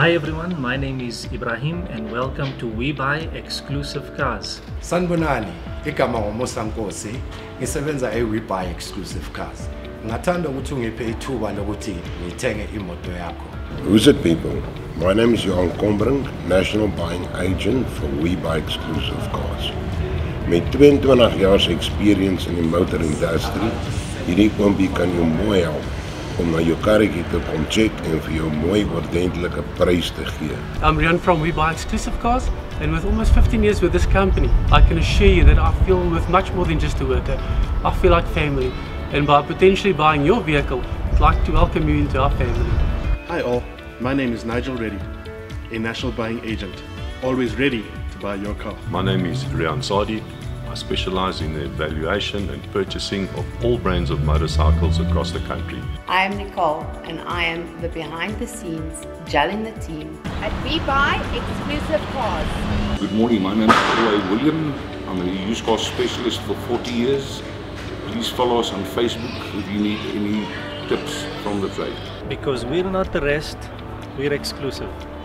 Hi everyone, my name is Ibrahim and welcome to We Buy Exclusive Cars. Sanbonani, igama ngoMusankosi, ngisebenza eWe Buy Exclusive Cars. Ngathanda ukuthi ungiphe ithuba lokuthi ngithenge imoto yakho. Who's it people? My name is Johan Kombring, National Buying Agent for We Buy Exclusive Cars. Met 22 jaar se experience in die motor industry, hierdie oombie kan jou mooi help om na jou karretjie te kom check en vir jou mooi ordentlike prys te gee. I'm Rian from We Buy Exclusive Cars, and with almost 15 years with this company, I can assure you that I feel with much more than just a worker. I feel like family, and by potentially buying your vehicle, I'd like to welcome you into our family. Hi all, my name is Nigel Reddy, a national buying agent, always ready to buy your car. My name is Rian Saudi. I specialize in the evaluation and purchasing of all brands of motorcycles across the country. I am Nicole and I am the behind the scenes, gelling the team at We Buy Exclusive Cars. Good morning, my name is Roy William. I'm a used car specialist for 40 years. Please follow us on Facebook if you need any tips from the trade. Because we're not the rest, we're exclusive.